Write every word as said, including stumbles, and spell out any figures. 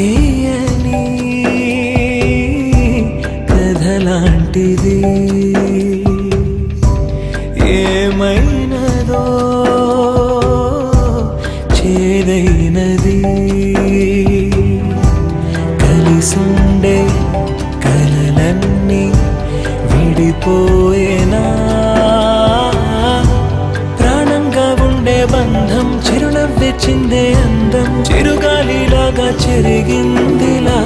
తీయని కథలాంటిది ఏమైనదో చేదైనది కలిసుండే కలలన్నీ విడిపోయేనా ప్రాణంగా ఉండే బంధం చిరునవ్వే చిందే అందం చిరుగాలిలాగా చెరిగిందిలా.